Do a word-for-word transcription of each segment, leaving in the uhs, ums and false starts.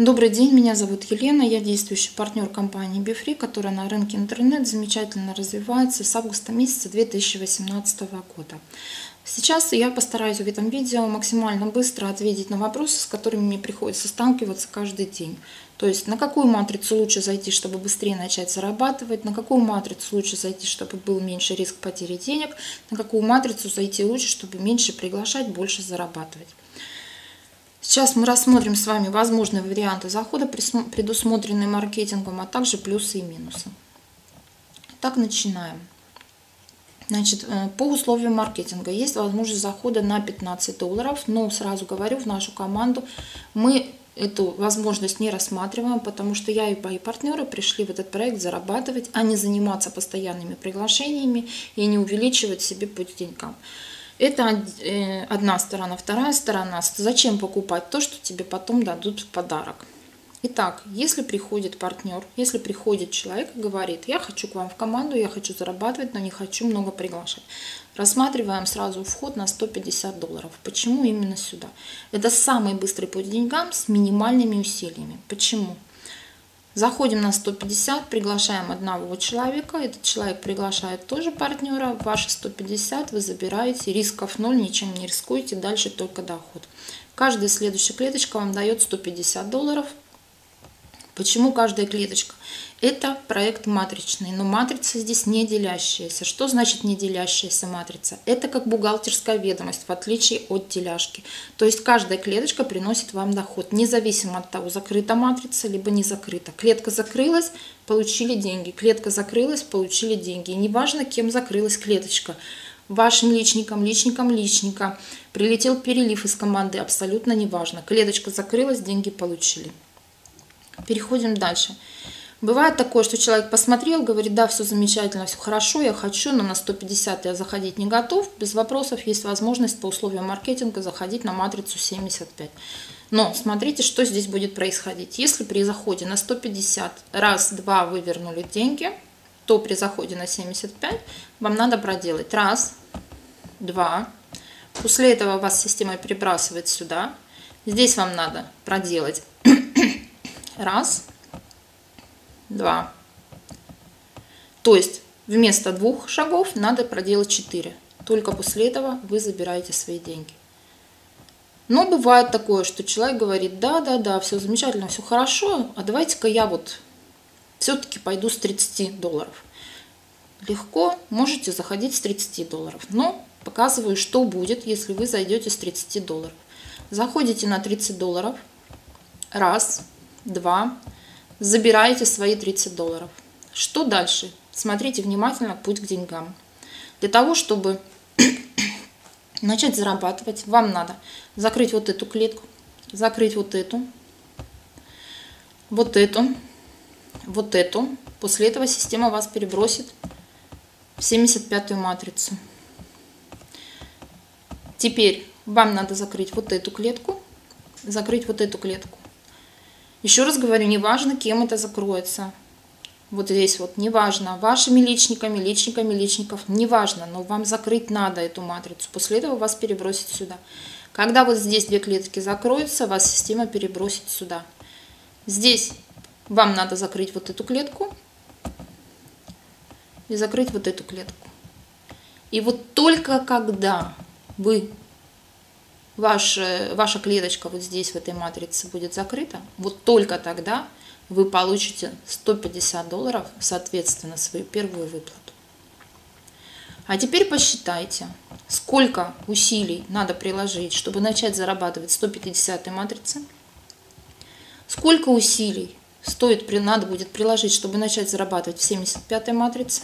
Добрый день, меня зовут Елена, я действующий партнер компании BeFree, которая на рынке интернет замечательно развивается с августа месяца две тысячи восемнадцатого года. Сейчас я постараюсь в этом видео максимально быстро ответить на вопросы, с которыми мне приходится сталкиваться каждый день. То есть на какую матрицу лучше зайти, чтобы быстрее начать зарабатывать, на какую матрицу лучше зайти, чтобы был меньше риск потери денег, на какую матрицу зайти лучше, чтобы меньше приглашать, больше зарабатывать. Сейчас мы рассмотрим с вами возможные варианты захода, предусмотренные маркетингом, а также плюсы и минусы. Так, начинаем. Значит, по условиям маркетинга есть возможность захода на пятнадцать долларов, но сразу говорю, в нашу команду мы эту возможность не рассматриваем, потому что я и мои партнеры пришли в этот проект зарабатывать, а не заниматься постоянными приглашениями и не увеличивать себе путь к деньгам. Это одна сторона. Вторая сторона. Зачем покупать то, что тебе потом дадут в подарок? Итак, если приходит партнер, если приходит человек и говорит, я хочу к вам в команду, я хочу зарабатывать, но не хочу много приглашать. Рассматриваем сразу вход на сто пятьдесят долларов. Почему именно сюда? Это самый быстрый путь к деньгам с минимальными усилиями. Почему? Заходим на сто пятьдесят, приглашаем одного человека, этот человек приглашает тоже партнера, ваши сто пятьдесят вы забираете, рисков ноль, ничем не рискуете, дальше только доход. Каждая следующая клеточка вам дает сто пятьдесят долларов. Почему каждая клеточка? Это проект матричный, но матрица здесь не делящаяся. Что значит не делящаяся матрица? Это как бухгалтерская ведомость, в отличие от деляшки. То есть каждая клеточка приносит вам доход, независимо от того, закрыта матрица, либо не закрыта. Клетка закрылась, получили деньги. Клетка закрылась, получили деньги. И неважно, кем закрылась клеточка. Вашим личником, личником, личника. Прилетел перелив из команды, абсолютно неважно. Клеточка закрылась, деньги получили. Переходим дальше. Бывает такое, что человек посмотрел, говорит, да, все замечательно, все хорошо, я хочу, но на сто пятьдесят я заходить не готов. Без вопросов есть возможность по условиям маркетинга заходить на матрицу семьдесят пять. Но смотрите, что здесь будет происходить. Если при заходе на сто пятьдесят раз, два вы вернули деньги, то при заходе на семьдесят пять вам надо проделать раз, два. После этого вас система перебрасывает сюда. Здесь вам надо проделать раз, два. То есть вместо двух шагов надо проделать четыре. Только после этого вы забираете свои деньги. Но бывает такое, что человек говорит, да, да, да, все замечательно, все хорошо, а давайте-ка я вот все-таки пойду с тридцати долларов. Легко, можете заходить с тридцати долларов. Но показываю, что будет, если вы зайдете с тридцати долларов. Заходите на тридцать долларов. Раз, два, забираете свои тридцать долларов. Что дальше? Смотрите внимательно путь к деньгам. Для того, чтобы начать зарабатывать, вам надо закрыть вот эту клетку, закрыть вот эту, вот эту, вот эту. После этого система вас перебросит в семьдесят пятую матрицу. Теперь вам надо закрыть вот эту клетку, закрыть вот эту клетку. Еще раз говорю, неважно, кем это закроется. Вот здесь вот, неважно, вашими личниками, личниками, личников, неважно, но вам закрыть надо эту матрицу. После этого вас перебросит сюда. Когда вот здесь две клетки закроются, вас система перебросит сюда. Здесь вам надо закрыть вот эту клетку и закрыть вот эту клетку. И вот только когда вы... Ваша, ваша клеточка вот здесь в этой матрице будет закрыта, вот только тогда вы получите сто пятьдесят долларов, соответственно, свою первую выплату. А теперь посчитайте, сколько усилий надо приложить, чтобы начать зарабатывать сто пятидесятой матрице, сколько усилий стоит, надо будет приложить, чтобы начать зарабатывать в семьдесят пятой матрице,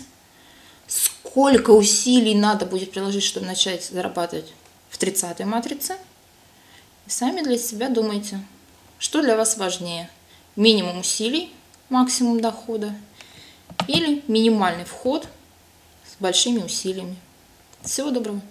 сколько усилий надо будет приложить, чтобы начать зарабатывать в тридцатой матрице. И сами для себя думайте, что для вас важнее. Минимум усилий, максимум дохода, или минимальный вход с большими усилиями. Всего доброго!